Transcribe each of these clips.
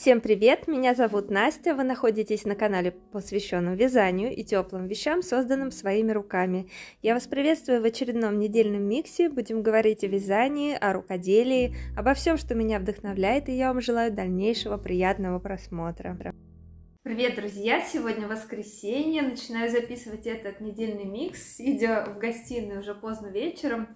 Всем привет! Меня зовут Настя, вы находитесь на канале, посвященном вязанию и теплым вещам, созданным своими руками. Я вас приветствую в очередном недельном миксе, будем говорить о вязании, о рукоделии, обо всем, что меня вдохновляет, и я вам желаю дальнейшего приятного просмотра. Привет, друзья! Сегодня воскресенье, начинаю записывать этот недельный микс, сидя в гостиной уже поздно вечером.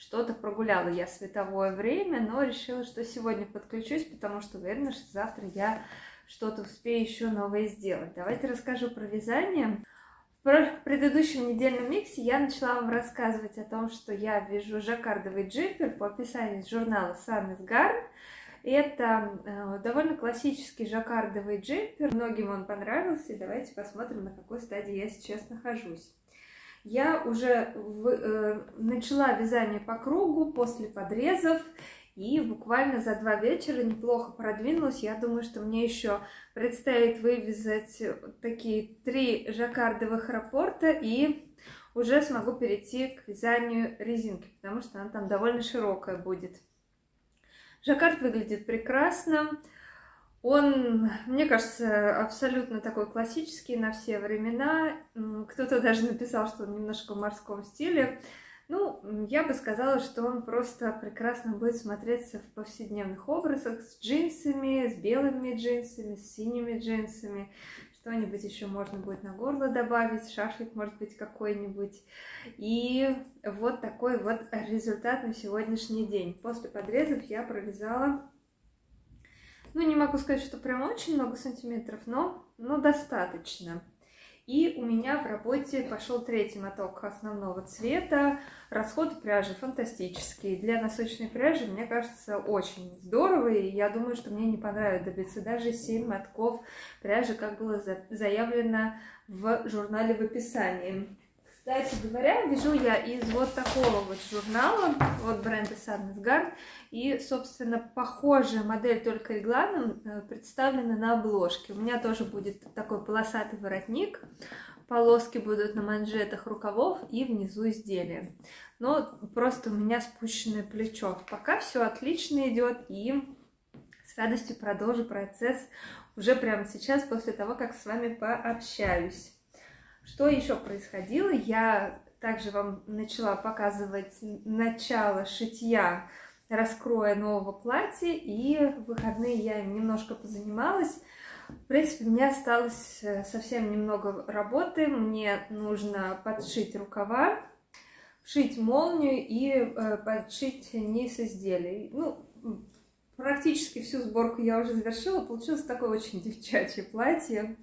Что-то прогуляла я световое время, но решила, что сегодня подключусь, потому что уверена, что завтра я что-то успею еще новое сделать. Давайте расскажу про вязание. В предыдущем недельном миксе я начала вам рассказывать о том, что я вяжу жаккардовый джемпер по описанию из журнала Sandnes Garn. Это довольно классический жаккардовый джемпер, многим он понравился, и давайте посмотрим, на какой стадии я сейчас нахожусь. Я уже начала вязание по кругу после подрезов и буквально за 2 вечера неплохо продвинулась. Я думаю, что мне еще предстоит вывязать такие 3 жаккардовых раппорта и уже смогу перейти к вязанию резинки, потому что она там довольно широкая будет. Жаккард выглядит прекрасно. Он, мне кажется, абсолютно такой классический на все времена. Кто-то даже написал, что он немножко в морском стиле. Ну, я бы сказала, что он просто прекрасно будет смотреться в повседневных образах с джинсами, с белыми джинсами, с синими джинсами. Что-нибудь еще можно будет на горло добавить, шашлык может быть какой-нибудь. И вот такой вот результат на сегодняшний день. После подрезов я провязала... Ну, не могу сказать, что прям очень много сантиметров, но достаточно. И у меня в работе пошел 3-й моток основного цвета. Расход пряжи фантастический. Для носочной пряжи, мне кажется, очень здорово. И я думаю, что мне не понравится добиться даже 7 мотков пряжи, как было заявлено в журнале в описании. Кстати говоря, вяжу я из вот такого вот журнала от бренда Sandnes Garn. И, собственно, похожая модель, только регланом, представлена на обложке. У меня тоже будет такой полосатый воротник. Полоски будут на манжетах рукавов и внизу изделия. Но просто у меня спущенное плечо. Пока все отлично идет, и с радостью продолжу процесс уже прямо сейчас, после того, как с вами пообщаюсь. Что еще происходило? Я также вам начала показывать начало шитья раскроя нового платья, и в выходные я им немножко позанималась. В принципе, у меня осталось совсем немного работы. Мне нужно подшить рукава, вшить молнию и подшить низ изделий. Ну, практически всю сборку я уже завершила. Получилось такое очень девчачье платье,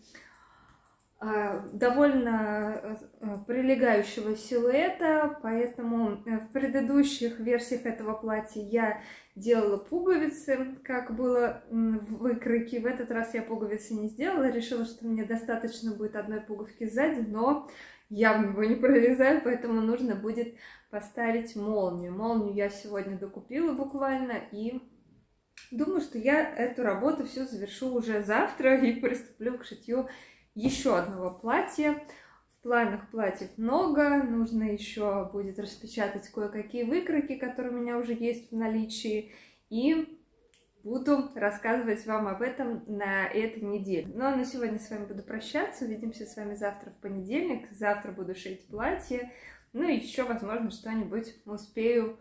довольно прилегающего силуэта, поэтому в предыдущих версиях этого платья я делала пуговицы, как было в выкройке. В этот раз я пуговицы не сделала, решила, что мне достаточно будет одной пуговки сзади, но я в него не пролезаю, поэтому нужно будет поставить молнию. Молнию я сегодня докупила буквально, и думаю, что я эту работу всю завершу уже завтра и приступлю к шитью еще одного платья. В планах платьев много, нужно еще будет распечатать кое-какие выкройки, которые у меня уже есть в наличии, и буду рассказывать вам об этом на этой неделе. Ну а на сегодня с вами буду прощаться, увидимся с вами завтра в понедельник, завтра буду шить платье, ну и еще, возможно, что-нибудь успею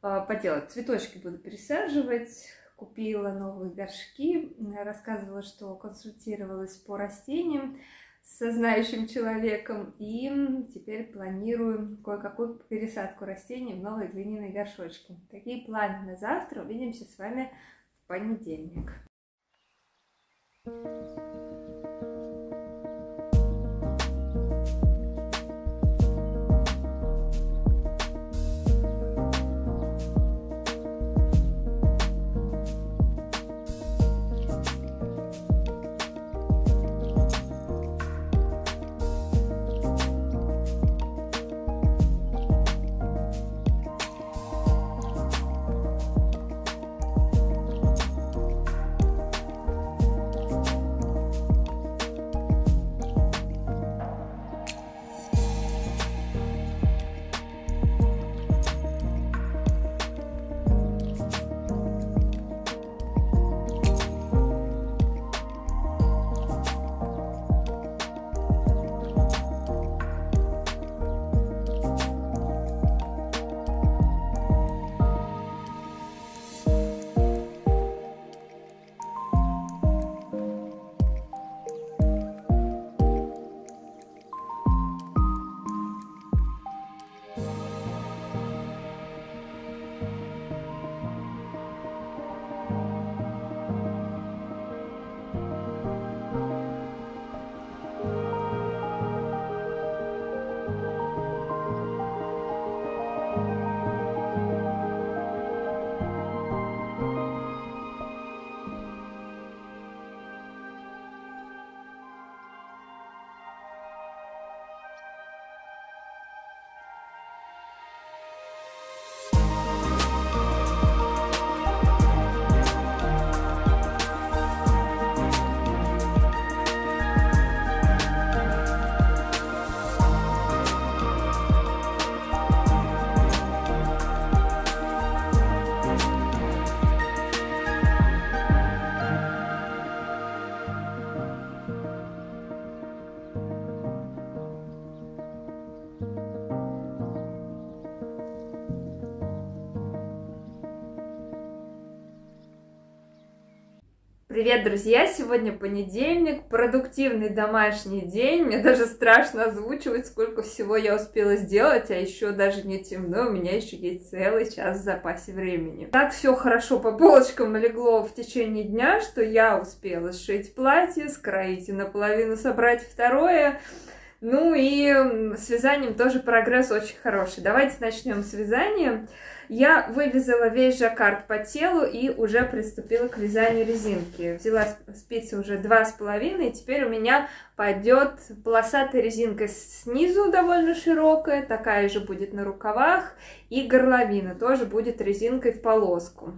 поделать. Цветочки буду пересаживать. Купила новые горшки, рассказывала, что консультировалась по растениям со знающим человеком, и теперь планирую кое-какую пересадку растений в новые глиняные горшочки. Такие планы на завтра. Увидимся с вами в понедельник. Привет, друзья! Сегодня понедельник, продуктивный домашний день. Мне даже страшно озвучивать, сколько всего я успела сделать, а еще даже не темно, у меня еще есть целый час в запасе времени. Так все хорошо по полочкам легло в течение дня, что я успела сшить платье, скроить и наполовину собрать второе. Ну и с вязанием тоже прогресс очень хороший. Давайте начнем с вязания. Я вывязала весь жаккард по телу и уже приступила к вязанию резинки. Взяла спицы уже 2,5, и теперь у меня пойдет полосатая резинка снизу, довольно широкая, такая же будет на рукавах, и горловина тоже будет резинкой в полоску.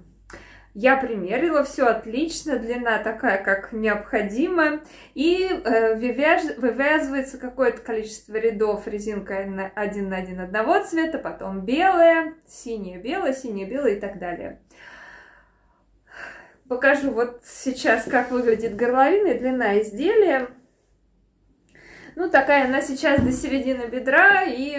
Я примерила, все отлично, длина такая, как необходимо, и вывязывается какое-то количество рядов резинкой на 1 на 1 одного цвета, потом белая, синяя-белая, синяя-белая и так далее. Покажу вот сейчас, как выглядит горловина и длина изделия. Ну, такая она сейчас до середины бедра, и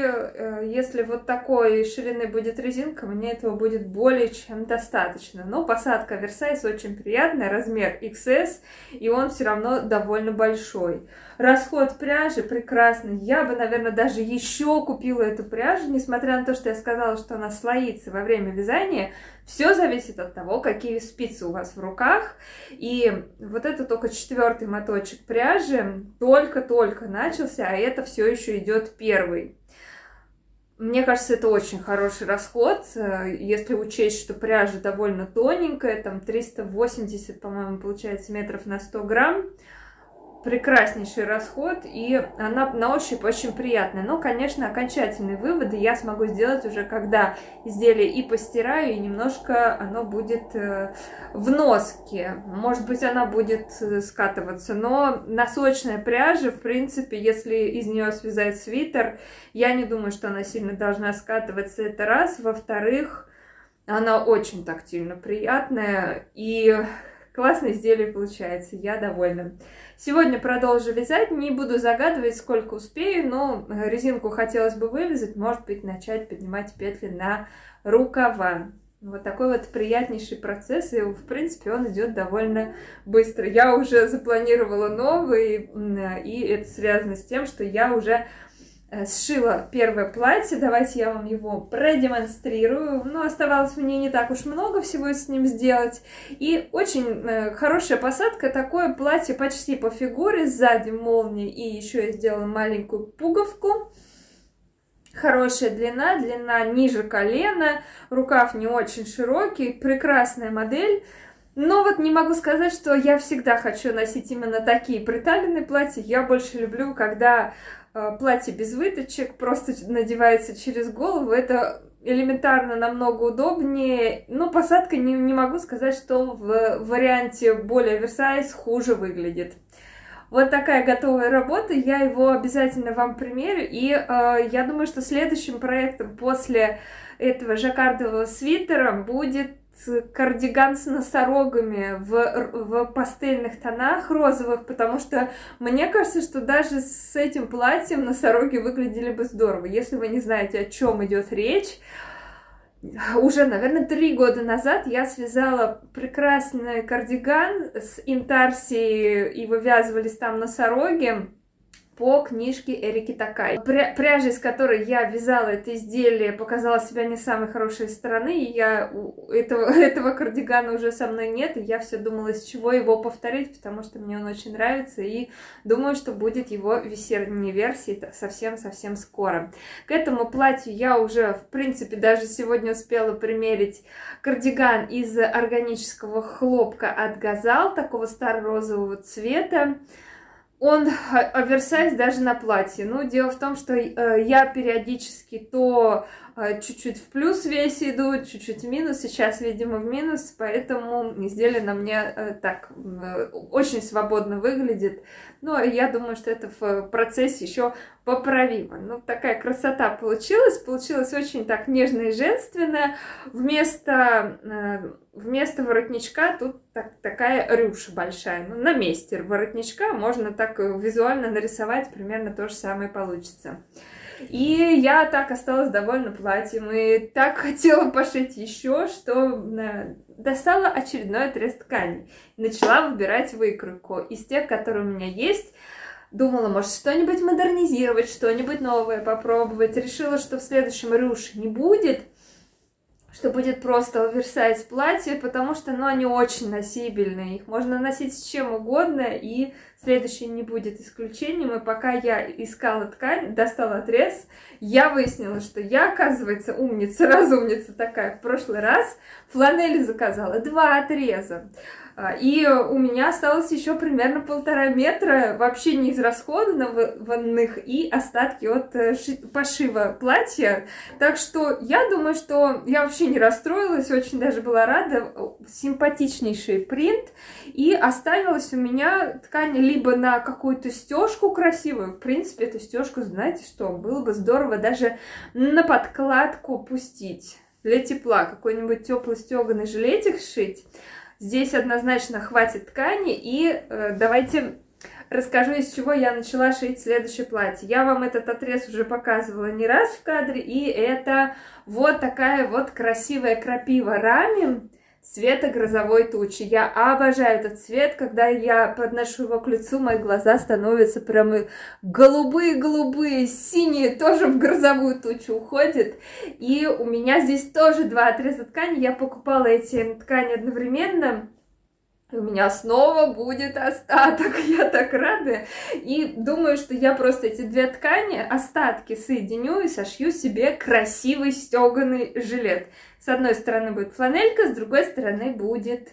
если вот такой ширины будет резинка, мне этого будет более чем достаточно. Но посадка Версайс очень приятная, размер XS, и он все равно довольно большой. Расход пряжи прекрасный. Я бы, наверное, даже еще купила эту пряжу, несмотря на то, что я сказала, что она слоится во время вязания. Все зависит от того, какие спицы у вас в руках. И вот это только 4-й моточек пряжи, только-только начался, а это все еще идет 1-й. Мне кажется, это очень хороший расход, если учесть, что пряжа довольно тоненькая, там 380, по-моему, получается, метров на 100 грамм. Прекраснейший расход, и она на ощупь очень приятная. Но, конечно, окончательные выводы я смогу сделать уже, когда изделие и постираю, и немножко оно будет в носке. Может быть, она будет скатываться, но носочная пряжа, в принципе, если из нее связать свитер, я не думаю, что она сильно должна скатываться, это раз. Во-вторых, она очень тактильно приятная, и... классное изделие получается, я довольна. Сегодня продолжу вязать, не буду загадывать, сколько успею, но резинку хотелось бы вывязать, может быть, начать поднимать петли на рукава. Вот такой вот приятнейший процесс, и, в принципе, он идет довольно быстро. Я уже запланировала новый, и это связано с тем, что я уже... сшила первое платье, давайте я вам его продемонстрирую. Но оставалось мне не так уж много всего с ним сделать. И очень хорошая посадка, такое платье почти по фигуре, сзади молнии, и еще я сделала маленькую пуговку. Хорошая длина, длина ниже колена, рукав не очень широкий, прекрасная модель. Но вот не могу сказать, что я всегда хочу носить именно такие приталенные платья. Я больше люблю, когда платье без выточек просто надевается через голову. Это элементарно намного удобнее. Но посадка, не могу сказать, что в варианте более Версайс хуже выглядит. Вот такая готовая работа. Я его обязательно вам примерю. И я думаю, что следующим проектом после этого жаккардового свитера будет... кардиган с носорогами в пастельных тонах розовых, потому что мне кажется, что даже с этим платьем носороги выглядели бы здорово. Если вы не знаете, о чем идет речь, уже, наверное, 3 года назад я связала прекрасный кардиган с интарсией, и вывязывались там носороги по книжке Эрики Такай. Пряжа, из которой я вязала это изделие, показала себя не с самой хорошей стороны, и я этого кардигана уже со мной нет, и я все думала, из чего его повторить, потому что мне он очень нравится, и думаю, что будет его весенняя версия совсем-совсем скоро. К этому платью я уже, в принципе, даже сегодня успела примерить кардиган из органического хлопка от Gazal, такого старо-розового цвета. Он оверсайз даже на платье. Но дело в том, что я периодически то чуть-чуть в плюс весь иду, чуть-чуть в минус. Сейчас, видимо, в минус, поэтому изделие на мне так очень свободно выглядит. Но я думаю, что это в процессе еще поправимо. Ну, такая красота получилась. Получилось очень так нежно и женственно. Вместо воротничка тут такая рюша большая. Ну, на месте воротничка можно так визуально нарисовать, примерно то же самое получится. И я так осталась довольна платьем, и так хотела пошить еще, что достала очередной отрез ткани. Начала выбирать выкройку из тех, которые у меня есть. Думала, может, что-нибудь модернизировать, что-нибудь новое попробовать. Решила, что в следующем рюш не будет, что будет просто оверсайз платье, потому что, ну, они очень носибельные, их можно носить с чем угодно, и следующее не будет исключением. И пока я искала ткань, достала отрез, я выяснила, что я, оказывается, умница, разумница такая. В прошлый раз фланели заказала 2 отреза, и у меня осталось еще примерно 1,5 метра вообще не израсходованных и остатки от пошива платья. Так что я думаю, что я вообще не расстроилась, очень даже была рада. Симпатичнейший принт. И оставилась у меня ткань либо на какую-то стежку красивую, в принципе, эту стежку, знаете что, было бы здорово даже на подкладку пустить для тепла, какой-нибудь теплый стеганый жилетик сшить. Здесь однозначно хватит ткани, и давайте расскажу, из чего я начала шить следующее платье. Я вам этот отрез уже показывала не раз в кадре, и это вот такая вот красивая крапива рами цвета грозовой тучи. Я обожаю этот цвет, когда я подношу его к лицу, мои глаза становятся прям голубые-голубые, синие тоже в грозовую тучу уходят. И у меня здесь тоже 2 отреза ткани, я покупала эти ткани одновременно. У меня снова будет остаток, я так рада, и думаю, что я просто эти 2 ткани, остатки соединю и сошью себе красивый стеганый жилет. С одной стороны будет фланелька, с другой стороны будет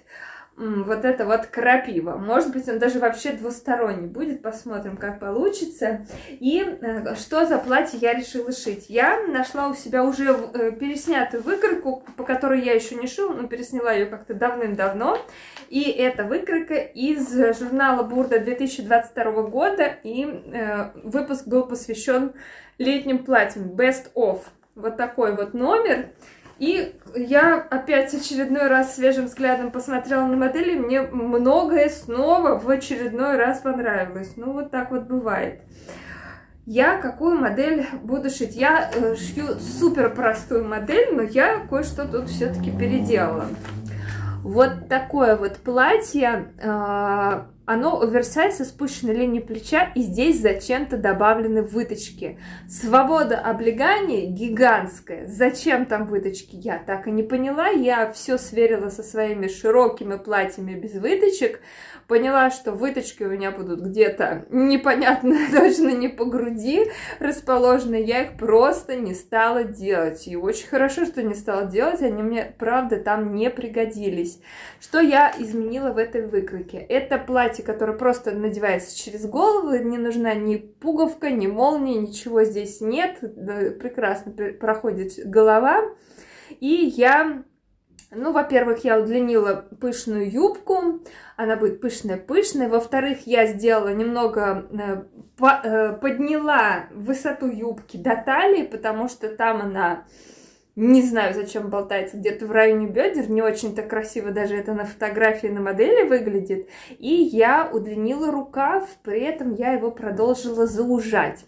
вот это вот крапива. Может быть, он даже вообще двусторонний будет, посмотрим, как получится. И что за платье я решила шить? Я нашла у себя уже переснятую выкройку, по которой я еще не шила, но пересняла ее как-то давным-давно. И эта выкройка из журнала Бурда 2022 года, и выпуск был посвящен летним платьям Best of. Вот такой вот номер. И я опять очередной раз свежим взглядом посмотрела на модели, мне многое снова в очередной раз понравилось. Ну, вот так вот бывает. Я какую модель буду шить? Я шью супер простую модель, но я кое-что тут все-таки переделала. Вот такое вот платье, оно оверсайз со спущенной линией плеча, и здесь зачем-то добавлены выточки. Свобода облегания гигантская. Зачем там выточки, я так и не поняла. Я все сверила со своими широкими платьями без выточек. Поняла, что выточки у меня будут где-то непонятно, точно не по груди расположены. Я их просто не стала делать. И очень хорошо, что не стала делать. Они мне, правда, там не пригодились. Что я изменила в этой выкройке? Это платье, которая просто надевается через голову, не нужна ни пуговка, ни молния, ничего здесь нет, прекрасно проходит голова. И я, ну, во-первых, я удлинила пышную юбку, она будет пышная-пышная, во-вторых, я сделала немного, подняла высоту юбки до талии, потому что там она... Не знаю, зачем болтается, где-то в районе бедер, не очень-то красиво даже это на фотографии, на модели выглядит. И я удлинила рукав, при этом я его продолжила заужать.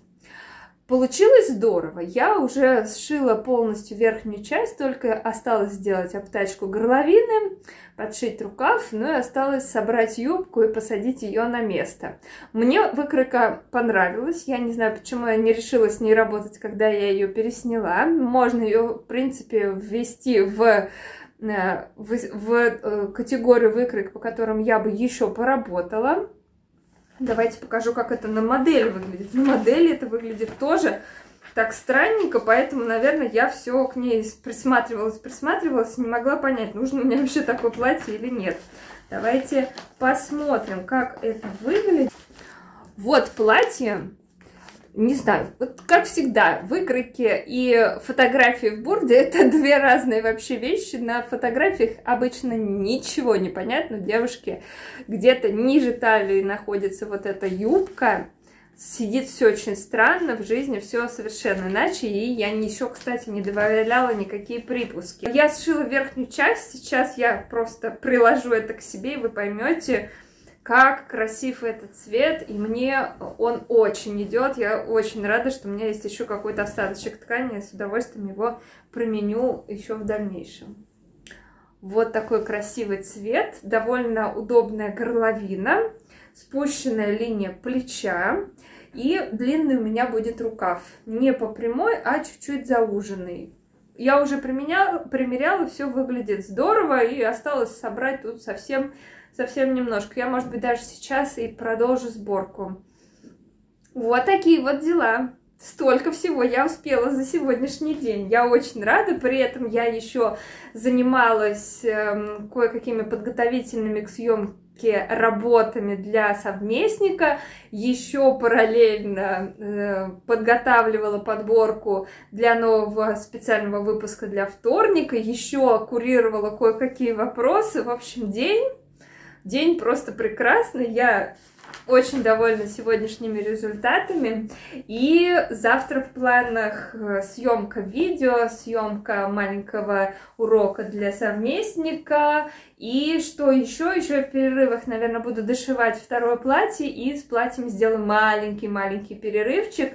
Получилось здорово, я уже сшила полностью верхнюю часть, только осталось сделать обтачку горловины, подшить рукав, ну и осталось собрать юбку и посадить ее на место. Мне выкройка понравилась, я не знаю, почему я не решила с ней работать, когда я ее пересняла. Можно ее, в принципе, ввести в категорию выкроек, по которым я бы еще поработала. Давайте покажу, как это на модели выглядит. На модели это выглядит тоже так странненько, поэтому, наверное, я все к ней присматривалась, не могла понять, нужно у меня вообще такое платье или нет. Давайте посмотрим, как это выглядит. Вот платье. Не знаю, вот как всегда, выкройки и фотографии в Бурде — это 2 разные вообще вещи. На фотографиях обычно ничего не понятно. Девушки, где-то ниже талии находится вот эта юбка. Сидит все очень странно, в жизни все совершенно иначе. И я еще, кстати, не добавляла никакие припуски. Я сшила верхнюю часть, сейчас я просто приложу это к себе, и вы поймете, Как красив этот цвет, и мне он очень идет. Я очень рада, что у меня есть еще какой-то остаточек ткани. Я с удовольствием его применю еще в дальнейшем. Вот такой красивый цвет. Довольно удобная горловина, спущенная линия плеча. И длинный у меня будет рукав. Не по прямой, а чуть-чуть зауженный. Я уже примеряла, все выглядит здорово. И осталось собрать тут совсем немножко. Я, может быть, даже сейчас и продолжу сборку. Вот такие вот дела. Столько всего я успела за сегодняшний день. Я очень рада. При этом я еще занималась кое-какими подготовительными к съемке работами для совместника. Еще параллельно подготавливала подборку для нового специального выпуска для вторника. Еще курировала кое-какие вопросы. В общем, День просто прекрасный, я очень довольна сегодняшними результатами. И завтра в планах съемка видео, съемка маленького урока для совместника. И что еще? Еще в перерывах, наверное, буду дошивать второе платье, и с платьем сделаю маленький-маленький перерывчик.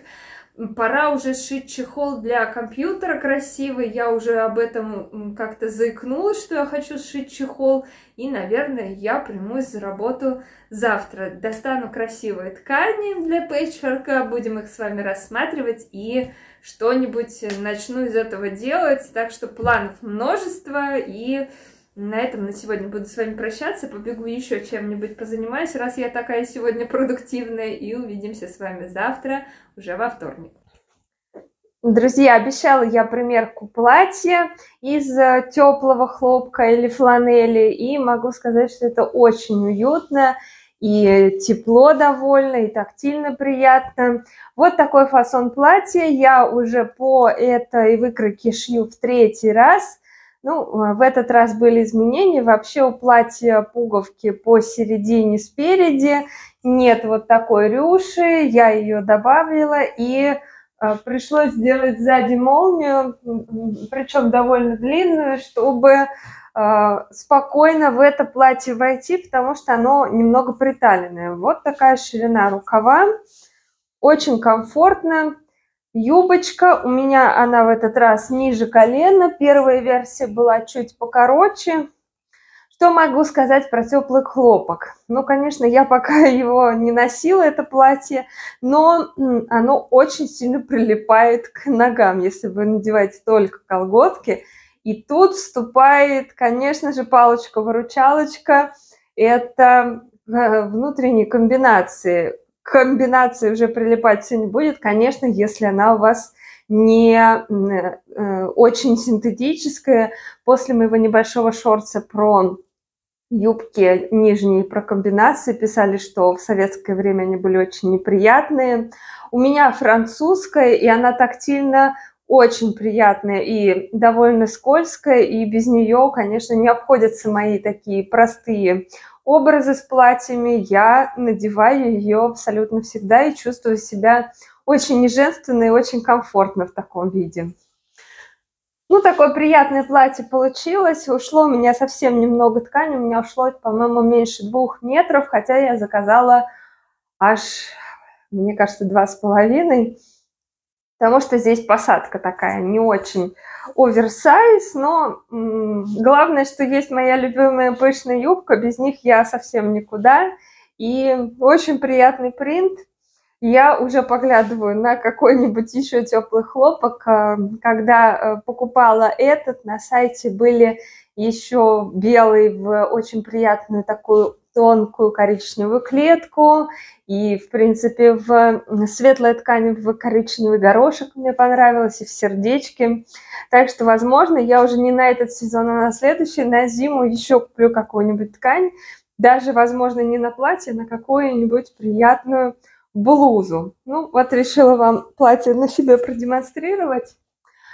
Пора уже сшить чехол для компьютера красивый. Я уже об этом как-то заикнулась, что я хочу сшить чехол. И, наверное, я примусь за работу завтра. Достану красивые ткани для пэтчворка, будем их с вами рассматривать. И что-нибудь начну из этого делать. Так что планов множество. И на этом на сегодня буду с вами прощаться. Побегу еще чем-нибудь позанимаюсь, раз я такая сегодня продуктивная. И увидимся с вами завтра. Уже во вторник. Друзья, обещала я примерку платья из теплого хлопка или фланели, и могу сказать, что это очень уютно и тепло довольно, и тактильно приятно. Вот такой фасон платья я уже по этой выкройке шью в 3-й раз. Ну, в этот раз были изменения. Вообще у платья пуговки посередине спереди. Нет вот такой рюши, я ее добавила, и пришлось сделать сзади молнию, причем довольно длинную, чтобы спокойно в это платье войти, потому что оно немного приталенное. Вот такая ширина рукава, очень комфортно. Юбочка у меня, она в этот раз ниже колена, первая версия была чуть покороче. Что могу сказать про теплый хлопок? Ну, конечно, я пока его не носила, это платье, но оно очень сильно прилипает к ногам, если вы надеваете только колготки. И тут вступает, конечно же, палочка-выручалочка. Это внутренние комбинации. Комбинации уже прилипать все не будет, конечно, если она у вас не очень синтетическая. После моего небольшого шорца про юбки нижние, про комбинации писали, что в советское время они были очень неприятные. У меня французская, и она тактильно очень приятная и довольно скользкая, и без нее, конечно, не обходятся мои такие простые образы с платьями. Я надеваю ее абсолютно всегда и чувствую себя очень неженственно и очень комфортно в таком виде. Ну, такое приятное платье получилось. Ушло у меня совсем немного ткани. У меня ушло, по-моему, меньше 2 метров, хотя я заказала аж, мне кажется, 2,5. Потому что здесь посадка такая, не очень оверсайз, но главное, что есть моя любимая пышная юбка, без них я совсем никуда. И очень приятный принт. Я уже поглядываю на какой-нибудь еще теплый хлопок. Когда покупала этот, на сайте были еще белые в очень приятную такую тонкую коричневую клетку, и, в принципе, в светлой ткани в коричневый горошек мне понравилось, и в сердечке. Так что, возможно, я уже не на этот сезон, а на следующий, на зиму еще куплю какую-нибудь ткань, даже, возможно, не на платье, а на какую-нибудь приятную блузу. Ну, вот решила вам платье на себе продемонстрировать.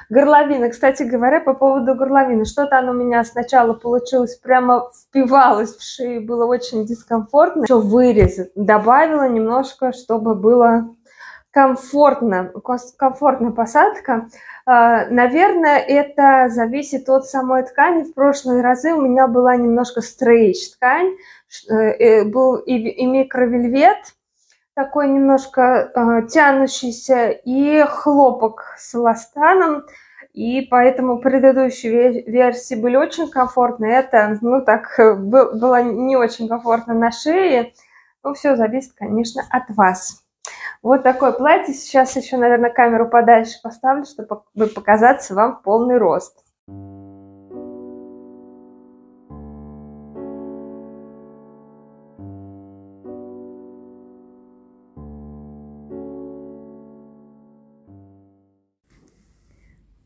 Горловина, кстати говоря, по поводу горловины, что-то оно у меня сначала получилось, прямо впивалось в шею, было очень дискомфортно. Еще вырез добавила немножко, чтобы было комфортно, комфортная посадка. Наверное, это зависит от самой ткани. В прошлые разы у меня была немножко стрейч ткань, был и микровельвет, такой немножко тянущийся, и хлопок с эластаном. И поэтому предыдущие версии были очень комфортны. Это, было не очень комфортно на шее. Ну, все зависит, конечно, от вас. Вот такое платье. Сейчас еще, наверное, камеру подальше поставлю, чтобы показаться вам в полный рост.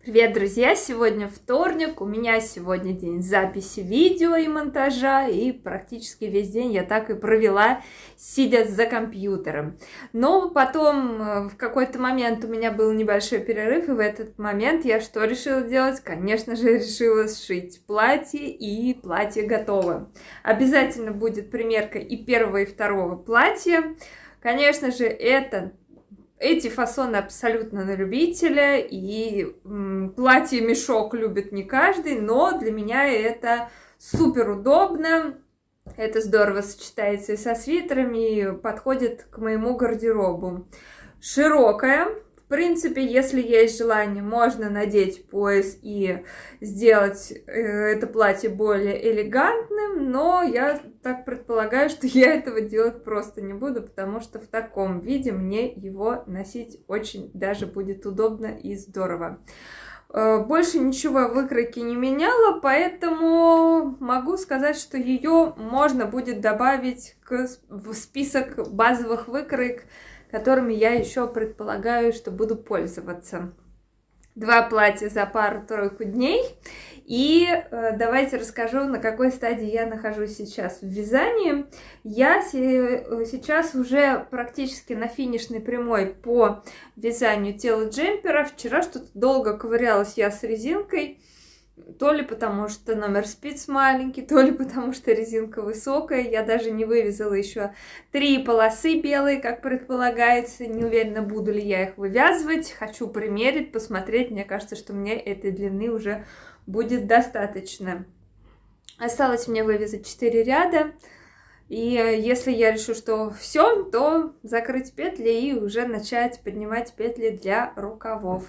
Привет, друзья! Сегодня вторник, у меня сегодня день записи видео и монтажа, и практически весь день я так и провела, сидя за компьютером. Но потом в какой-то момент у меня был небольшой перерыв, и в этот момент я что решила делать? Конечно же, решила сшить платье, и платье готово. Обязательно будет примерка и первого, и второго платья. Конечно же, эти фасоны абсолютно на любителя, и платье-мешок любит не каждый, но для меня это супер удобно, это здорово сочетается и со свитерами, и подходит к моему гардеробу. Широкая, в принципе, если есть желание, можно надеть пояс и сделать это платье более элегантным, но я так предполагаю, что я этого делать просто не буду, потому что в таком виде мне его носить очень даже будет удобно и здорово. Больше ничего выкройки не меняла, поэтому могу сказать, что ее можно будет добавить в список базовых выкроек, которыми я еще предполагаю, что буду пользоваться. Два платья за пару-тройку дней. И давайте расскажу, на какой стадии я нахожусь сейчас в вязании. Я сейчас уже практически на финишной прямой по вязанию тела джемпера. Вчера что-то долго ковырялась я с резинкой. То ли потому, что номер спиц маленький, то ли потому, что резинка высокая. Я даже не вывязала еще 3 полосы белые, как предполагается. Не уверена, буду ли я их вывязывать. Хочу примерить, посмотреть. Мне кажется, что мне этой длины уже будет достаточно. Осталось мне вывязать 4 ряда. И если я решу, что все, то закрыть петли и уже начать поднимать петли для рукавов.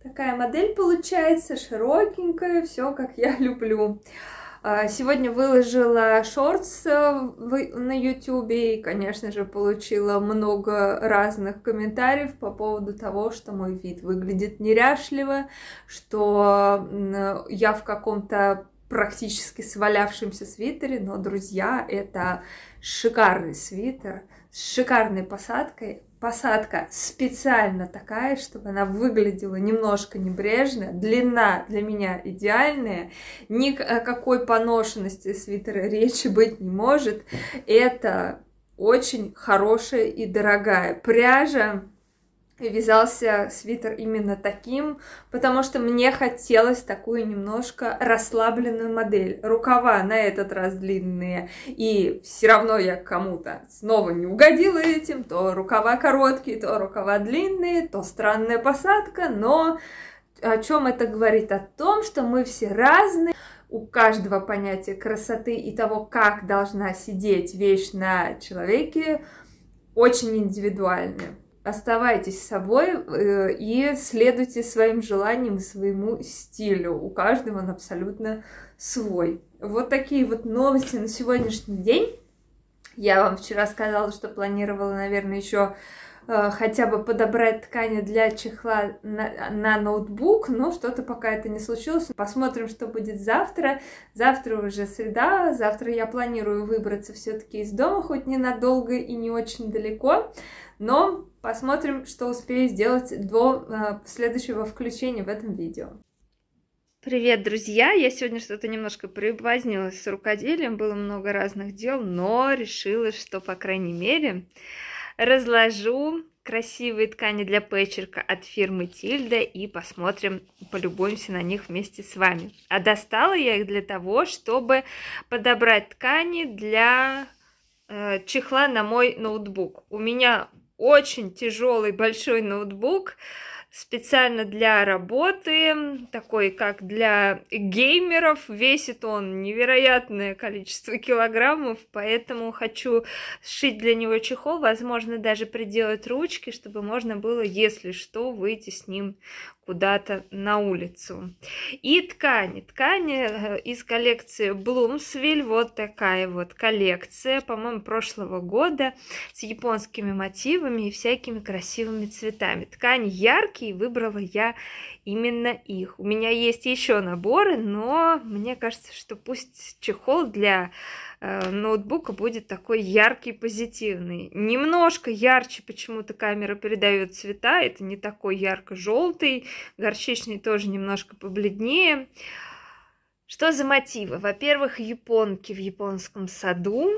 Такая модель получается, широкенькая, все как я люблю. Сегодня выложила шортс на YouTube и, конечно же, получила много разных комментариев по поводу того, что мой вид выглядит неряшливо, что я в каком-то практически свалявшемся свитере, но, друзья, это шикарный свитер с шикарной посадкой. Посадка специально такая, чтобы она выглядела немножко небрежно. Длина для меня идеальная. Ни о какой поношенности свитера речи быть не может. Это очень хорошая и дорогая пряжа. Вязался свитер именно таким, потому что мне хотелось такую немножко расслабленную модель. Рукава на этот раз длинные, и все равно я кому-то снова не угодила этим. То рукава короткие, то рукава длинные, то странная посадка. Но о чем это говорит? О том, что мы все разные. У каждого понятия красоты и того, как должна сидеть вещь на человеке, очень индивидуальны. Оставайтесь собой и следуйте своим желаниям, своему стилю. У каждого он абсолютно свой. Вот такие вот новости на сегодняшний день. Я вам вчера сказала, что планировала, наверное, еще хотя бы подобрать ткани для чехла на ноутбук, но что-то пока это не случилось. Посмотрим, что будет завтра. Завтра уже среда, завтра я планирую выбраться все-таки из дома, хоть ненадолго и не очень далеко, но посмотрим, что успею сделать до следующего включения в этом видео. Привет, друзья! Я сегодня что-то немножко припозднилась с рукоделием, было много разных дел, но решила, что, по крайней мере, разложу красивые ткани для пэчерка от фирмы Тильда и посмотрим, полюбуемся на них вместе с вами. А достала я их для того, чтобы подобрать ткани для чехла на мой ноутбук. У меня очень тяжелый большой ноутбук специально для работы, такой как для геймеров, весит он невероятное количество килограммов, поэтому хочу сшить для него чехол, возможно, даже приделать ручки, чтобы можно было, если что, выйти с ним куда-то на улицу. И ткани. Ткани из коллекции Bloomsville. Вот такая вот коллекция, по-моему, прошлого года, с японскими мотивами и всякими красивыми цветами. Ткани яркие, выбрала я именно их. У меня есть еще наборы, но мне кажется, что пусть чехол для ноутбука будет такой яркий, позитивный. Немножко ярче почему-то камера передает цвета. Это не такой ярко-желтый. Горчичный тоже немножко побледнее. Что за мотивы? Во-первых, японки в японском саду.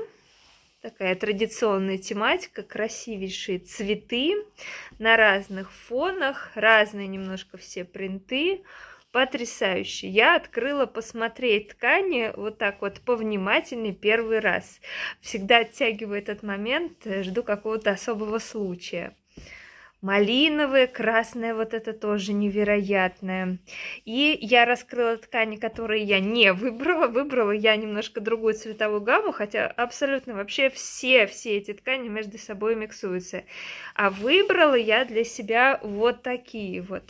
Такая традиционная тематика, красивейшие цветы на разных фонах, разные немножко все принты. Потрясающе! Я открыла посмотреть ткани вот так вот повнимательнее первый раз. Всегда оттягиваю этот момент, жду какого-то особого случая. Малиновые, красные, вот это тоже невероятное. И я раскрыла ткани, которые я не выбрала. Выбрала я немножко другую цветовую гамму, хотя абсолютно вообще все эти ткани между собой миксуются. А выбрала я для себя вот такие вот.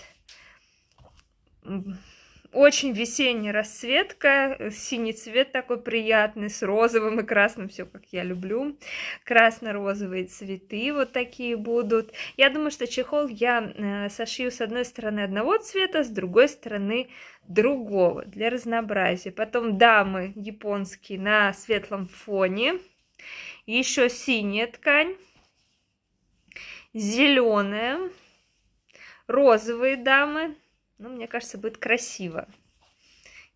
Очень весенняя расцветка, синий цвет такой приятный, с розовым и красным, все как я люблю. Красно-розовые цветы вот такие будут. Я думаю, что чехол я сошью с одной стороны одного цвета, с другой стороны другого, для разнообразия. Потом дамы японские на светлом фоне, еще синяя ткань, зеленая, розовые дамы. Ну, мне кажется, будет красиво.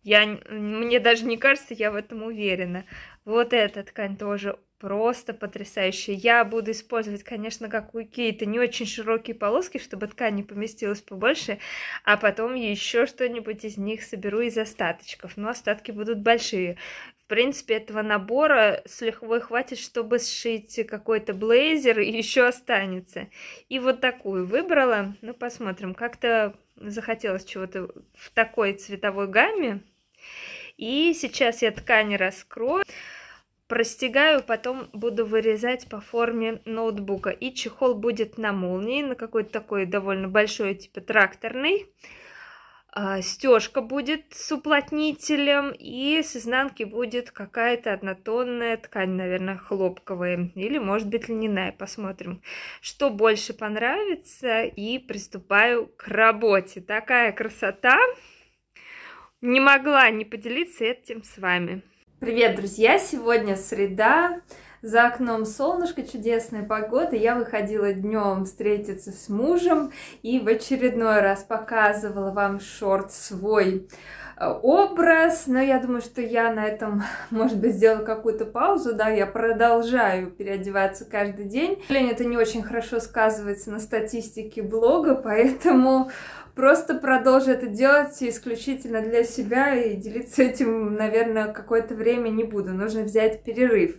Мне даже не кажется, я в этом уверена. Вот эта ткань тоже просто потрясающая. Я буду использовать, конечно, какие-то не очень широкие полоски, чтобы ткань не поместилась побольше, а потом еще что-нибудь из них соберу из остаточков. Но остатки будут большие. В принципе, этого набора с лихвой хватит, чтобы сшить какой-то блейзер, и еще останется. И вот такую выбрала. Ну, посмотрим. Как-то захотелось чего-то в такой цветовой гамме. И сейчас я ткани раскрою, простегаю, потом буду вырезать по форме ноутбука. И чехол будет на молнии, на какой-то такой довольно большой, типа тракторный. Стежка будет с уплотнителем, и с изнанки будет какая-то однотонная ткань, наверное, хлопковая или, может быть, льняная. Посмотрим, что больше понравится, и приступаю к работе. Такая красота! Не могла не поделиться этим с вами. Привет, друзья! Сегодня среда. За окном солнышко, чудесная погода. Я выходила днем встретиться с мужем и в очередной раз показывала вам шорт свой образ. Но я думаю, что я на этом, может быть, сделала какую-то паузу. Да, я продолжаю переодеваться каждый день. К сожалению, это не очень хорошо сказывается на статистике блога, поэтому просто продолжу это делать исключительно для себя и делиться этим, наверное, какое-то время не буду. Нужно взять перерыв.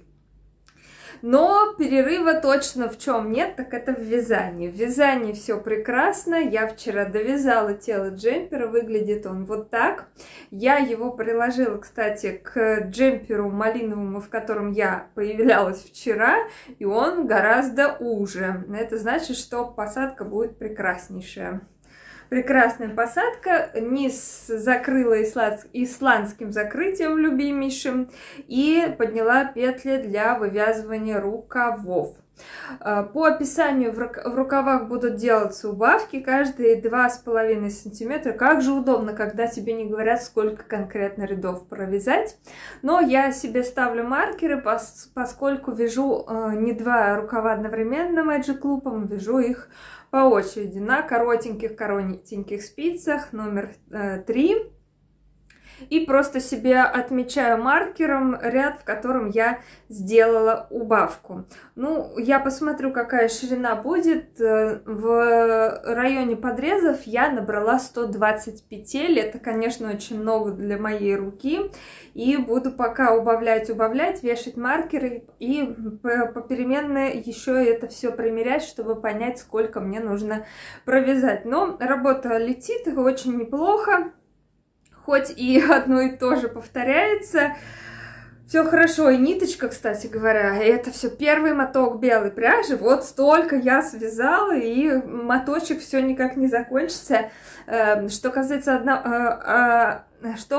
Но перерыва точно в чем нет, так это в вязании. В вязании все прекрасно. Я вчера довязала тело джемпера, выглядит он вот так. Я его приложила, кстати, к джемперу малиновому, в котором я появлялась вчера, и он гораздо уже. Это значит, что посадка будет прекраснейшая. Прекрасная посадка, низ закрыла исландским закрытием любимейшим и подняла петли для вывязывания рукавов. По описанию в рукавах будут делаться убавки каждые 2,5 сантиметра. Как же удобно, когда тебе не говорят, сколько конкретно рядов провязать. Но я себе ставлю маркеры, поскольку вяжу не два рукава одновременно Magic Loop'ом, вяжу их по очереди на коротеньких спицах номер 3. и просто себе отмечаю маркером ряд, в котором я сделала убавку. Ну, я посмотрю, какая ширина будет. В районе подрезов я набрала 120 петель. Это, конечно, очень много для моей руки. И буду пока убавлять, вешать маркеры и попеременно еще это все примерять, чтобы понять, сколько мне нужно провязать. Но работа летит очень неплохо. Хоть и одно и то же повторяется, все хорошо. И ниточка, кстати говоря, это все первый моток белой пряжи. Вот столько я связала, и моточек все никак не закончится. Что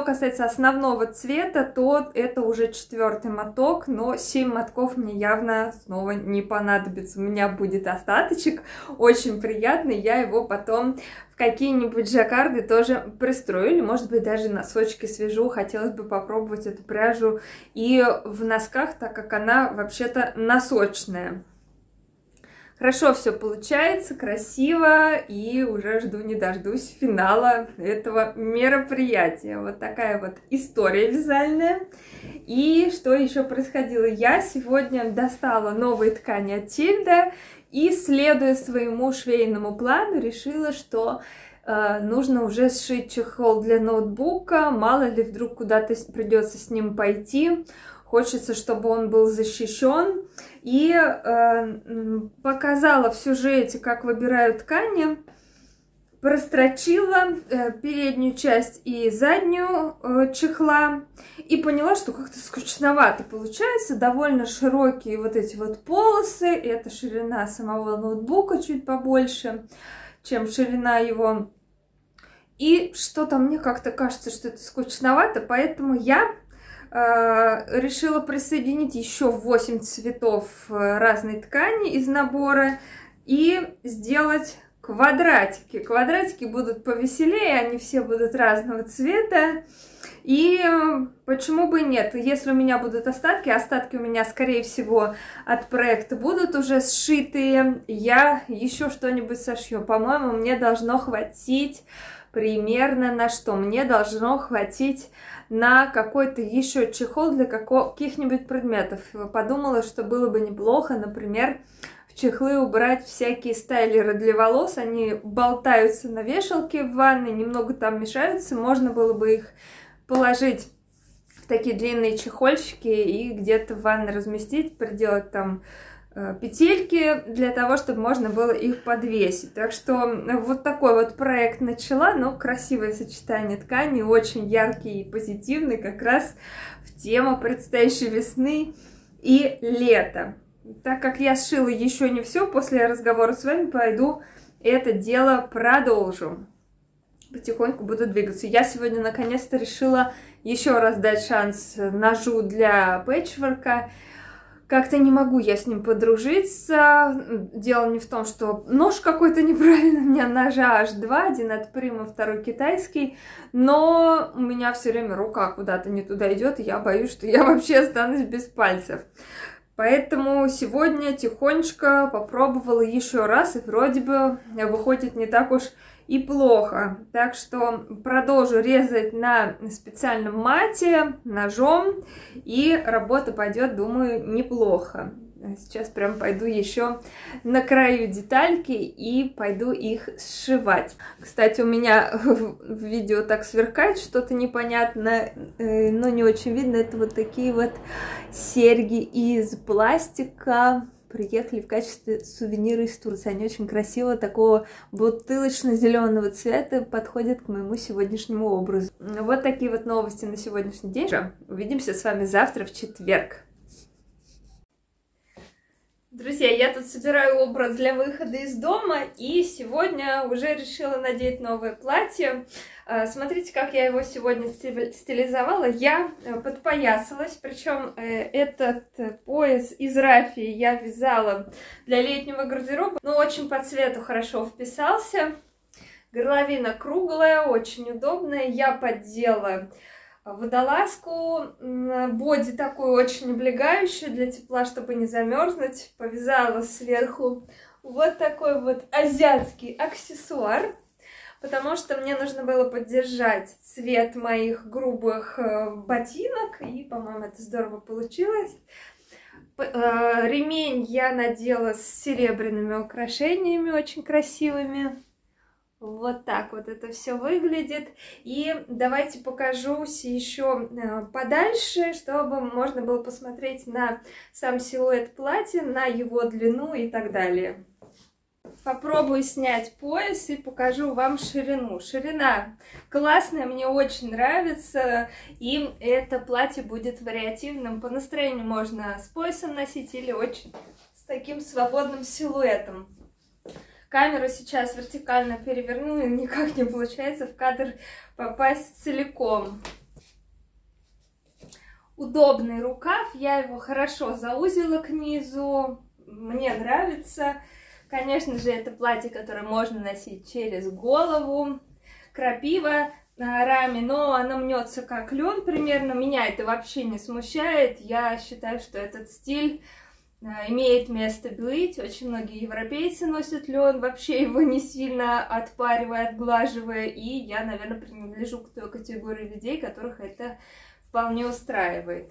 касается основного цвета, то это уже 4-й моток, но 7 мотков мне явно снова не понадобится. У меня будет остаточек, очень приятный, я его потом в какие-нибудь жаккарды тоже пристрою, или, может быть, даже носочки свяжу. Хотелось бы попробовать эту пряжу и в носках, так как она вообще-то носочная. Хорошо все получается, красиво, и уже жду не дождусь финала этого мероприятия. Вот такая вот история вязальная. И что еще происходило? Я сегодня достала новые ткани от Тильда и, следуя своему швейному плану, решила, что нужно уже сшить чехол для ноутбука, мало ли вдруг куда-то придется с ним пойти. Хочется, чтобы он был защищен. И показала в сюжете, как выбираю ткани. Прострочила переднюю часть и заднюю чехла. И поняла, что как-то скучновато получается. Довольно широкие вот эти вот полосы. Это ширина самого ноутбука чуть побольше, чем ширина его. И что-то мне как-то кажется, что это скучновато. Поэтому я решила присоединить еще 8 цветов разной ткани из набора и сделать квадратики. Квадратики будут повеселее, они все будут разного цвета. И почему бы нет? Если у меня будут остатки у меня, скорее всего, от проекта будут уже сшитые. Я еще что-нибудь сошью. По-моему, мне должно хватить примерно на что? Мне должно хватить на какой-то еще чехол для каких-нибудь предметов. Подумала, что было бы неплохо, например, в чехлы убрать всякие стайлеры для волос. Они болтаются на вешалке в ванной, немного там мешаются. Можно было бы их положить в такие длинные чехольчики и где-то в ванной разместить, приделать там петельки для того, чтобы можно было их подвесить. Так что вот такой вот проект начала, но красивое сочетание тканей, очень яркий и позитивный, как раз в тему предстоящей весны и лета. Так как я сшила еще не все, после разговора с вами пойду это дело продолжу. Потихоньку буду двигаться. Я сегодня наконец-то решила еще раз дать шанс ножу для пэтчворка. Как-то не могу я с ним подружиться. Дело не в том, что нож какой-то неправильный. У меня ножа аж два. Один от Прима, второй китайский. Но у меня все время рука куда-то не туда идет. И я боюсь, что я вообще останусь без пальцев. Поэтому сегодня тихонечко попробовала еще раз. И вроде бы выходит не так уж и плохо. Так что продолжу резать на специальном мате, ножом. И работа пойдет, думаю, неплохо. Сейчас прям пойду еще на краю детальки и пойду их сшивать. Кстати, у меня в видео так сверкает, что-то непонятно, но не очень видно. Это вот такие вот серьги из пластика. Приехали в качестве сувенира из Турции. Они очень красиво, такого бутылочно-зеленого цвета, подходят к моему сегодняшнему образу. Вот такие вот новости на сегодняшний день. Увидимся с вами завтра в четверг. Друзья, я тут собираю образ для выхода из дома, и сегодня уже решила надеть новое платье. Смотрите, как я его сегодня стилизовала. Я подпоясалась, причем этот пояс из рафии я вязала для летнего гардероба, но очень по цвету хорошо вписался. Горловина круглая, очень удобная. Я поддела водолазку, боди такую очень облегающую для тепла, чтобы не замерзнуть. Повязала сверху вот такой вот азиатский аксессуар. потому что мне нужно было поддержать цвет моих грубых ботинок, и, по-моему, это здорово получилось. Ремень я надела с серебряными украшениями, очень красивыми. Вот так вот это все выглядит. И давайте покажусь еще подальше, чтобы можно было посмотреть на сам силуэт платья, на его длину и так далее. Попробую снять пояс и покажу вам ширину. Ширина классная, мне очень нравится, и это платье будет вариативным. По настроению можно с поясом носить или очень с таким свободным силуэтом. Камеру сейчас вертикально перевернула, и никак не получается в кадр попасть целиком. Удобный рукав, я его хорошо заузила к низу, мне нравится. Конечно же, это платье, которое можно носить через голову. Крапива на раме, но она мнется как лен примерно. Меня это вообще не смущает. Я считаю, что этот стиль имеет место быть. Очень многие европейцы носят лен, вообще его не сильно отпаривая, отглаживая. И я, наверное, принадлежу к той категории людей, которых это вполне устраивает.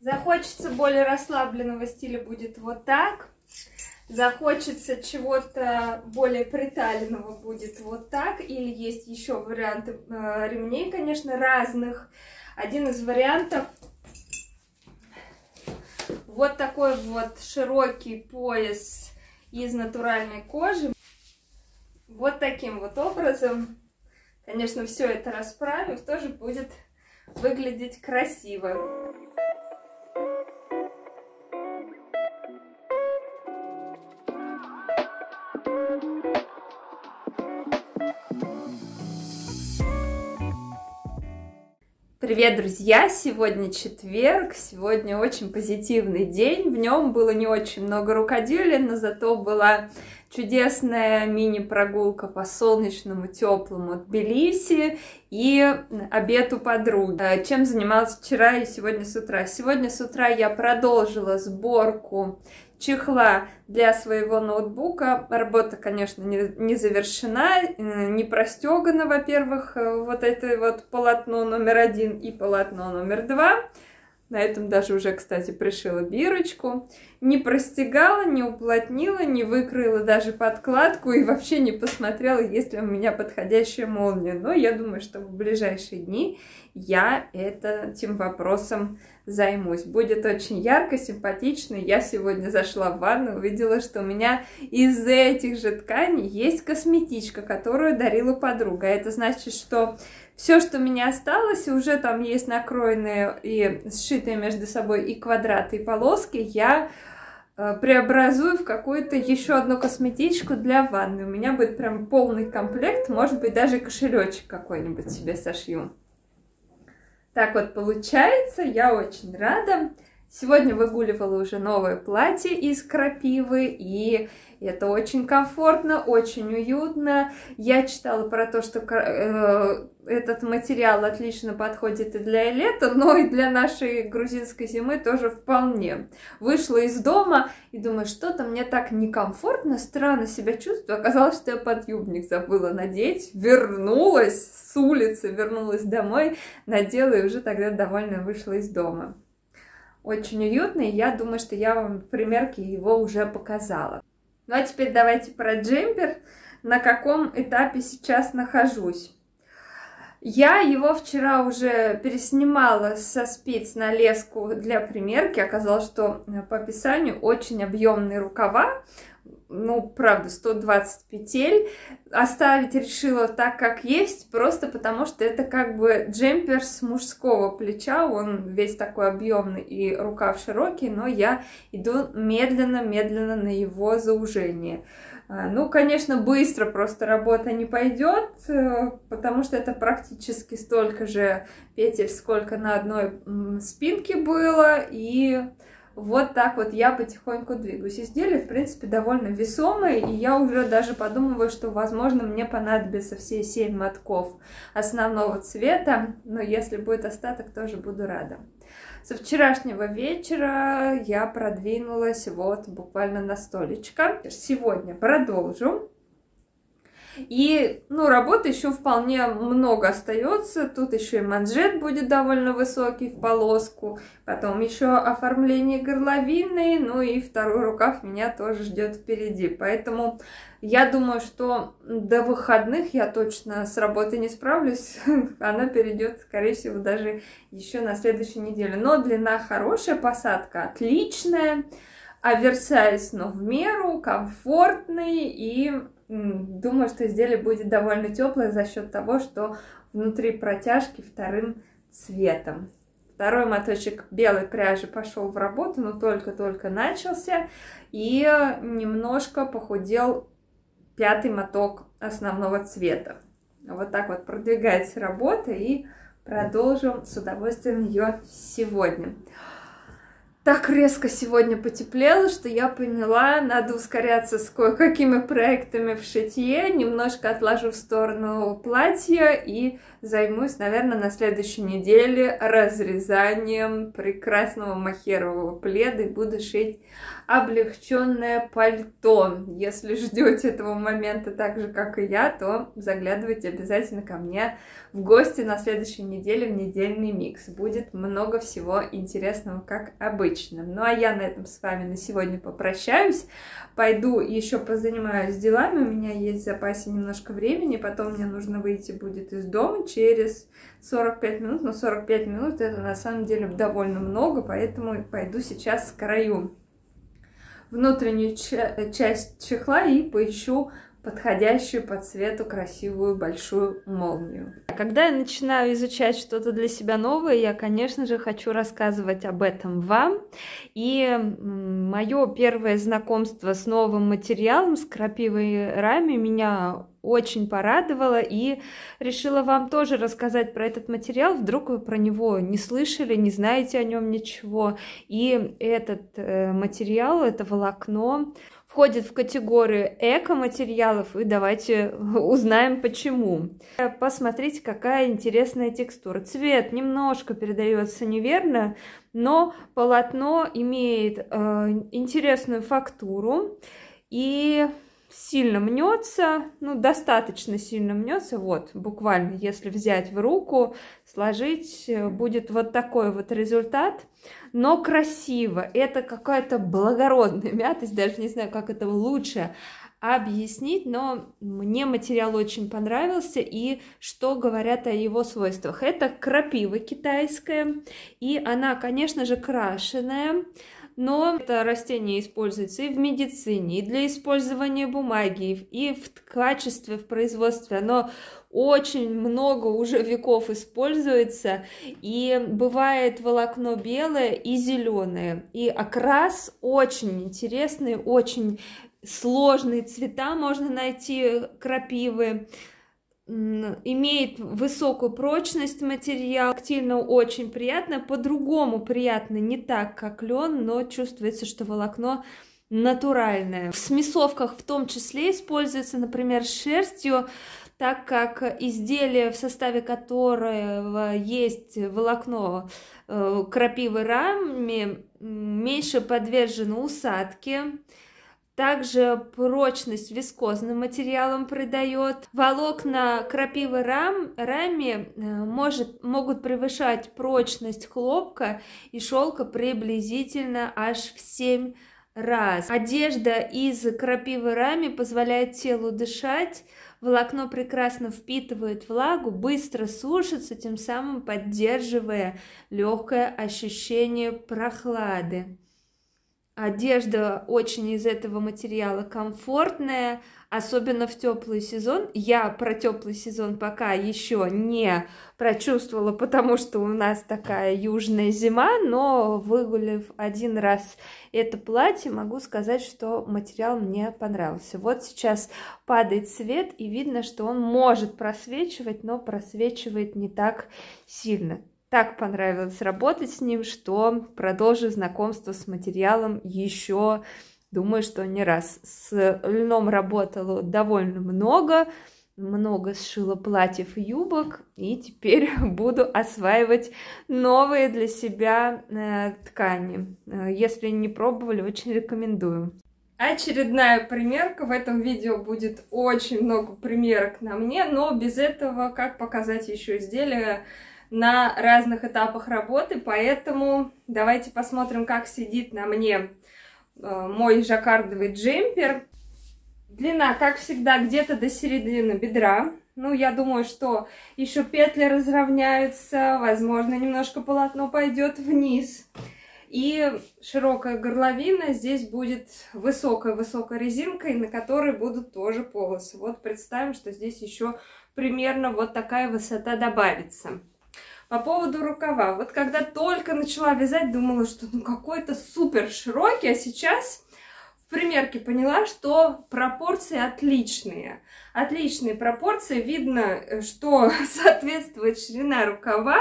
Захочется более расслабленного стиля — будет вот так. Захочется чего-то более приталенного — будет вот так. Или есть еще варианты ремней, конечно, разных. Один из вариантов — вот такой вот широкий пояс из натуральной кожи. Вот таким вот образом. Конечно, все это расправив, тоже будет выглядеть красиво. Привет, друзья! Сегодня четверг, сегодня очень позитивный день, в нем было не очень много рукоделия, но зато была чудесная мини-прогулка по солнечному, теплому Тбилиси и обед у подруги. Чем занималась вчера и сегодня с утра? Сегодня с утра я продолжила сборку чехла для своего ноутбука. Работа, конечно, не завершена, не простегана, во-первых, вот это вот полотно номер 1 и полотно номер 2. На этом даже уже, кстати, пришила бирочку. Не простегала, не уплотнила, не выкроила даже подкладку и вообще не посмотрела, есть ли у меня подходящая молния. Но я думаю, что в ближайшие дни я этим вопросом займусь. Будет очень ярко, симпатично. Я сегодня зашла в ванну, увидела, что у меня из этих же тканей есть косметичка, которую дарила подруга. Это значит, что все, что у меня осталось, уже там есть накроенные и сшитые между собой и квадраты, и полоски, я преобразую в какую-то еще одну косметичку для ванны. У меня будет прям полный комплект, может быть, даже кошелечек какой-нибудь себе сошью. Так вот получается, я очень рада. Сегодня выгуливала уже новое платье из крапивы, и это очень комфортно, очень уютно. Я читала про то, что этот материал отлично подходит и для лета, но и для нашей грузинской зимы тоже вполне. Вышла из дома и думаю, что-то мне так некомфортно, странно себя чувствую. Оказалось, что я подъюбник забыла надеть, вернулась с улицы, вернулась домой, надела и уже тогда довольно вышла из дома. Очень уютный, я думаю, что я вам в примерке его уже показала. Ну а теперь давайте про джемпер, на каком этапе сейчас нахожусь. Я его вчера уже переснимала со спиц на леску для примерки. Оказалось, что по описанию очень объемные рукава. Ну, правда, 120 петель. Оставить решила так, как есть, просто потому что это как бы джемпер с мужского плеча. Он весь такой объемный и рукав широкий, но я иду медленно-медленно на его заужение. Ну, конечно, быстро просто работа не пойдет, потому что это практически столько же петель, сколько на одной спинке было, и вот так вот я потихоньку двигаюсь. Изделие, в принципе, довольно весомое, и я уже даже подумываю, что, возможно, мне понадобится все 7 мотков основного цвета, но если будет остаток, тоже буду рада. Со вчерашнего вечера я продвинулась вот буквально на столечко. Сегодня продолжу. И, ну, работы еще вполне много остается. Тут еще и манжет будет довольно высокий в полоску. Потом еще оформление горловины. Ну и второй рукав меня тоже ждет впереди. Поэтому я думаю, что до выходных я точно с работой не справлюсь. Она перейдет, скорее всего, даже еще на следующей неделе. Но длина хорошая, посадка отличная. Оверсайз, но в меру, комфортный, и думаю, что изделие будет довольно теплое за счет того, что внутри протяжки вторым цветом. Второй моточек белой пряжи пошел в работу, но только-только начался, и немножко похудел пятый моток основного цвета. Вот так вот продвигается работа, и продолжим с удовольствием ее сегодня. Так резко сегодня потеплело, что я поняла, надо ускоряться с кое-какими проектами в шитье, немножко отложу в сторону платья и займусь, наверное, на следующей неделе разрезанием прекрасного мохерового пледа и буду шить облегченное пальто. Если ждете этого момента так же, как и я, то заглядывайте обязательно ко мне в гости на следующей неделе в недельный микс. Будет много всего интересного, как обычно. Ну а я на этом с вами на сегодня попрощаюсь, пойду еще позанимаюсь делами, у меня есть в запасе немножко времени, потом мне нужно выйти будет из дома через 45 минут, но 45 минут это на самом деле довольно много, поэтому пойду сейчас скрою внутреннюю часть чехла и поищу подходящую по цвету красивую большую молнию. Когда я начинаю изучать что-то для себя новое, я, конечно же, хочу рассказывать об этом вам. И мое первое знакомство с новым материалом, с крапивой рами, меня очень порадовала и решила вам тоже рассказать про этот материал. Вдруг вы про него не слышали, не знаете о нем ничего. И этот материал, это волокно, входит в категорию эко-материалов, и давайте узнаем почему. Посмотрите, какая интересная текстура. Цвет немножко передается неверно, но полотно имеет интересную фактуру и сильно мнется, ну, достаточно сильно мнется, вот, буквально, если взять в руку, сложить, будет вот такой вот результат, но красиво, это какая-то благородная мятость, даже не знаю, как это лучше объяснить, но мне материал очень понравился, и что говорят о его свойствах. Это крапива китайская, и она, конечно же, крашеная, но это растение используется и в медицине, и для использования бумаги, и в ткачестве, в производстве. Оно очень много уже веков используется, и бывает волокно белое и зеленое. И окрас очень интересный, очень сложный, цвета можно найти крапивы. Имеет высокую прочность материал, тактильно очень приятно, по-другому приятно, не так, как лен, но чувствуется, что волокно натуральное. В смесовках в том числе используется, например, шерстью, так как изделие, в составе которого есть волокно крапивы рами, меньше подвержено усадке. Также прочность вискозным материалам придает. Волокна крапивы рами могут превышать прочность хлопка и шелка приблизительно аж в 7 раз. Одежда из крапивы рами позволяет телу дышать. Волокно прекрасно впитывает влагу, быстро сушится, тем самым поддерживая легкое ощущение прохлады. Одежда очень из этого материала комфортная, особенно в теплый сезон. Я про теплый сезон пока еще не прочувствовала, потому что у нас такая южная зима, но выгулив один раз это платье, могу сказать, что материал мне понравился. Вот сейчас падает свет, и видно, что он может просвечивать, но просвечивает не так сильно. Так понравилось работать с ним, что продолжу знакомство с материалом еще, думаю, что не раз. С льном работала довольно много сшила платьев и юбок, и теперь буду осваивать новые для себя ткани. Если не пробовали, очень рекомендую. Очередная примерка. В этом видео будет очень много примерок на мне, но без этого как показать еще изделия на разных этапах работы. Поэтому давайте посмотрим, как сидит на мне мой жаккардовый джемпер. Длина, как всегда, где-то до середины бедра. Ну, я думаю, что еще петли разровняются, возможно, немножко полотно пойдет вниз. И широкая горловина, здесь будет высокая резинка, и на которой будут тоже полосы. Вот представим, что здесь еще примерно вот такая высота добавится. По поводу рукава. Вот когда только начала вязать, думала, что ну какой-то супер широкий, а сейчас... В примерке поняла, что пропорции отличные. Отличные пропорции. Видно, что соответствует ширина рукава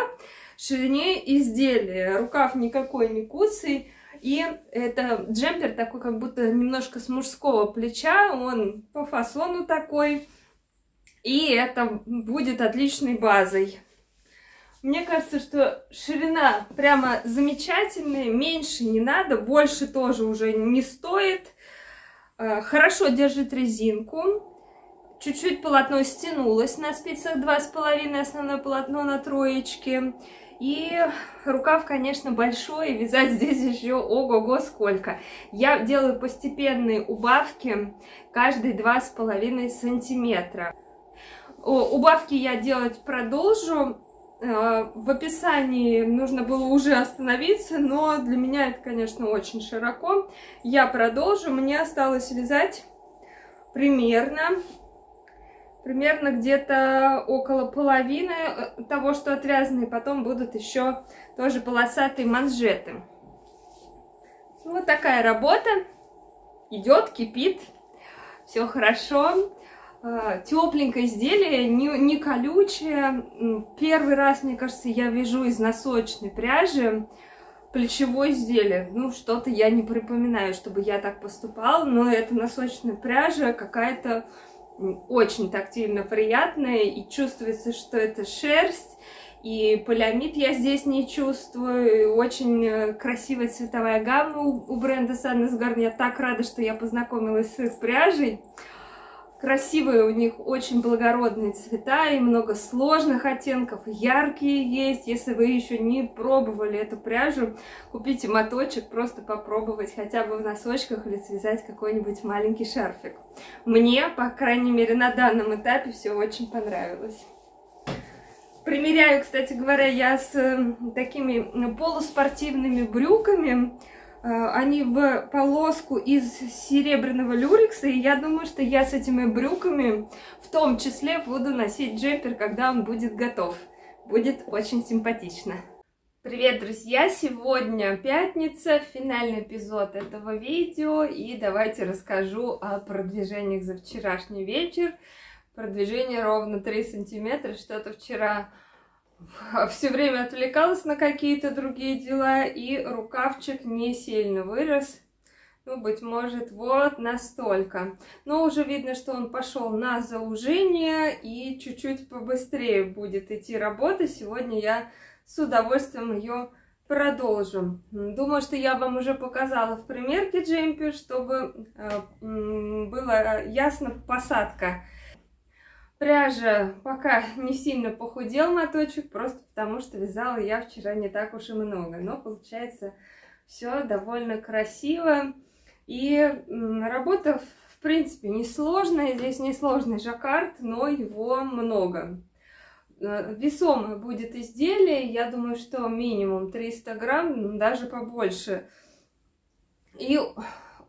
ширине изделия. Рукав никакой не куцый. И это джемпер такой, как будто немножко с мужского плеча. Он по фасону такой. И это будет отличной базой. Мне кажется, что ширина прямо замечательная. Меньше не надо, больше тоже уже не стоит. Хорошо держит резинку. Чуть-чуть полотно стянулось на спицах 2,5, основное полотно на троечке. И рукав, конечно, большой, и вязать здесь еще ого-го сколько. Я делаю постепенные убавки каждые 2,5 сантиметра. Убавки я делать продолжу. В описании нужно было уже остановиться, но для меня это, конечно, очень широко. Я продолжу. Мне осталось вязать примерно где-то около половины того, что отвязано, и потом будут еще тоже полосатые манжеты. Вот такая работа. Идет, кипит. Все хорошо. Тепленькое изделие, не колючее. Первый раз, мне кажется, я вяжу из носочной пряжи плечевое изделие. Ну, что-то я не припоминаю, чтобы я так поступала, но эта носочная пряжа какая-то очень тактильно приятная, и чувствуется, что это шерсть, и полиамид я здесь не чувствую. Очень красивая цветовая гамма у бренда Sandnes Garn. Я так рада, что я познакомилась с их пряжей. Красивые у них очень благородные цвета и много сложных оттенков, яркие есть. Если вы еще не пробовали эту пряжу, купите моточек, просто попробовать хотя бы в носочках или связать какой-нибудь маленький шарфик. Мне, по крайней мере, на данном этапе все очень понравилось. Примеряю, кстати говоря, я с такими полуспортивными брюками. Они в полоску из серебряного люрекса, и я думаю, что я с этими брюками в том числе буду носить джемпер, когда он будет готов. Будет очень симпатично. Привет, друзья! Сегодня пятница, финальный эпизод этого видео, и давайте расскажу о продвижениях за вчерашний вечер. Продвижение ровно 3 сантиметра, что-то вчера... Все время отвлекалась на какие-то другие дела, и рукавчик не сильно вырос. Ну, быть может, вот настолько. Но уже видно, что он пошел на заужение, и чуть-чуть побыстрее будет идти работа. Сегодня я с удовольствием ее продолжу. Думаю, что я вам уже показала в примерке джемпер, чтобы была ясна посадка. Пряжа пока не сильно похудел моточек, просто потому что вязала я вчера не так уж и много. Но получается все довольно красиво. И работа, в принципе, несложная. Здесь несложный жаккард, но его много. Весомое будет изделие, я думаю, что минимум 300 грамм, даже побольше. И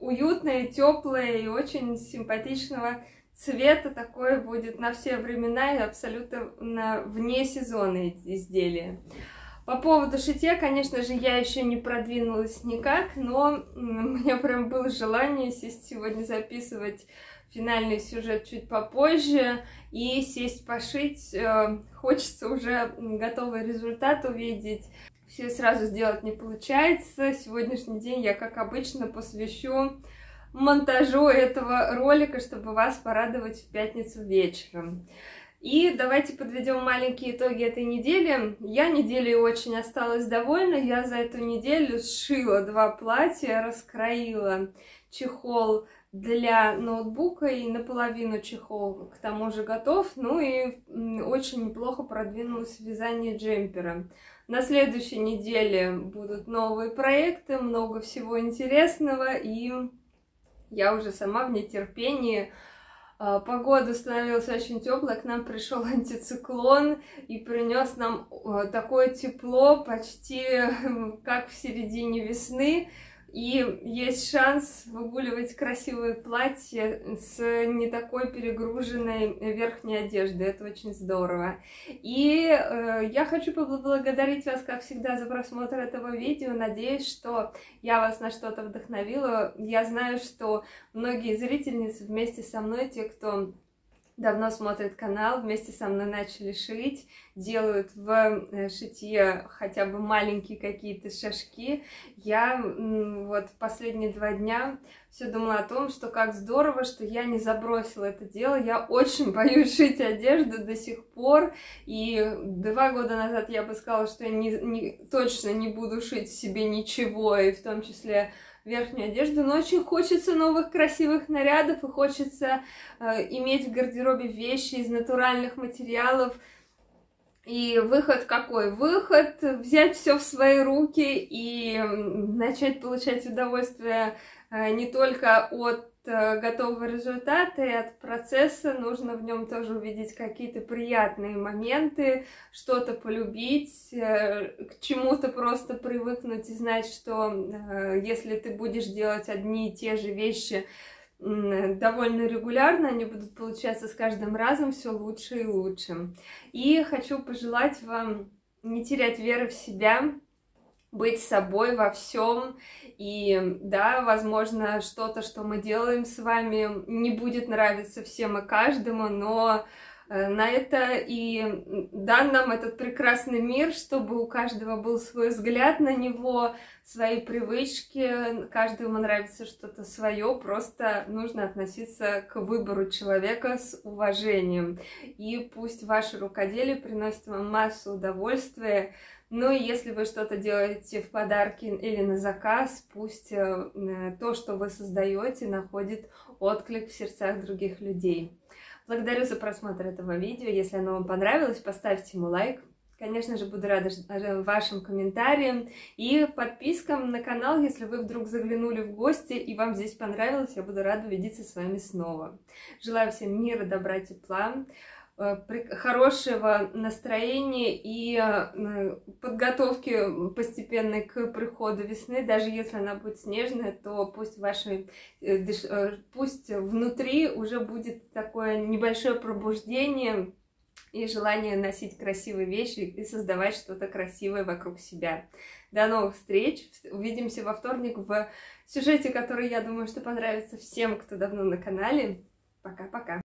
уютное, теплое и очень симпатичного цвета, такое будет на все времена и абсолютно вне сезона изделия. По поводу шитья, конечно же, я еще не продвинулась никак, но у меня прям было желание сесть сегодня записывать финальный сюжет чуть попозже и сесть пошить. Хочется уже готовый результат увидеть. Все сразу сделать не получается. Сегодняшний день я, как обычно, посвящу монтажу этого ролика, чтобы вас порадовать в пятницу вечером. И давайте подведем маленькие итоги этой недели. Я неделей очень осталась довольна. Я за эту неделю сшила 2 платья, раскроила чехол для ноутбука и наполовину чехол к тому же готов. Ну и очень неплохо продвинулось вязание джемпера. На следующей неделе будут новые проекты, много всего интересного, и я уже сама в нетерпении. Погода становилась очень теплая, к нам пришел антициклон и принес нам такое тепло, почти как в середине весны. И есть шанс выгуливать красивые платья с не такой перегруженной верхней одеждой. Это очень здорово. И я хочу поблагодарить вас, как всегда, за просмотр этого видео. Надеюсь, что я вас на что-то вдохновила. Я знаю, что многие зрительницы вместе со мной, те, кто давно смотрят канал, вместе со мной начали шить, делают в шитье хотя бы маленькие какие-то шажки. Я вот последние 2 дня все думала о том, что как здорово, что я не забросила это дело. Я очень боюсь шить одежду до сих пор, и 2 года назад я бы сказала, что я точно не буду шить себе ничего, и в том числе верхнюю одежду, но очень хочется новых красивых нарядов, и хочется иметь в гардеробе вещи из натуральных материалов. И выход какой? Выход взять все в свои руки и начать получать удовольствие не только от готового результата и от процесса, нужно в нем тоже увидеть какие-то приятные моменты, что-то полюбить, к чему-то просто привыкнуть и знать, что если ты будешь делать одни и те же вещи довольно регулярно, они будут получаться с каждым разом все лучше и лучше. И хочу пожелать вам не терять веры в себя, быть собой во всем, и да, возможно, что-то, что мы делаем с вами, не будет нравиться всем и каждому, но на это и дан нам этот прекрасный мир, чтобы у каждого был свой взгляд на него, свои привычки, каждому нравится что-то свое, просто нужно относиться к выбору человека с уважением. И пусть ваше рукоделие приносит вам массу удовольствия. Ну и если вы что-то делаете в подарки или на заказ, пусть то, что вы создаете, находит отклик в сердцах других людей. Благодарю за просмотр этого видео. Если оно вам понравилось, поставьте ему лайк. Конечно же, буду рада вашим комментариям и подпискам на канал, если вы вдруг заглянули в гости и вам здесь понравилось, я буду рада увидеться с вами снова. Желаю всем мира, добра, тепла, хорошего настроения и подготовки постепенной к приходу весны. Даже если она будет снежная, то пусть внутри уже будет такое небольшое пробуждение и желание носить красивые вещи и создавать что-то красивое вокруг себя. До новых встреч! Увидимся во вторник в сюжете, который, я думаю, что понравится всем, кто давно на канале. Пока-пока!